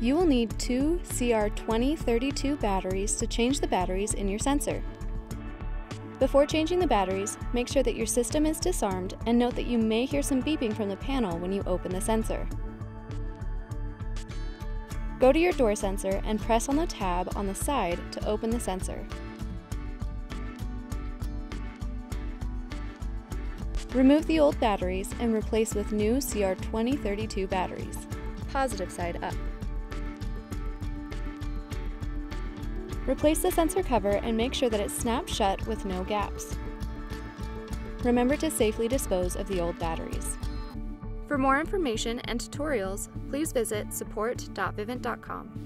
You will need two CR2032 batteries to change the batteries in your sensor. Before changing the batteries, make sure that your system is disarmed and note that you may hear some beeping from the panel when you open the sensor. Go to your door sensor and press on the tab on the side to open the sensor. Remove the old batteries and replace with new CR2032 batteries. Positive side up. Replace the sensor cover and make sure that it snaps shut with no gaps. Remember to safely dispose of the old batteries. For more information and tutorials, please visit support.vivint.com.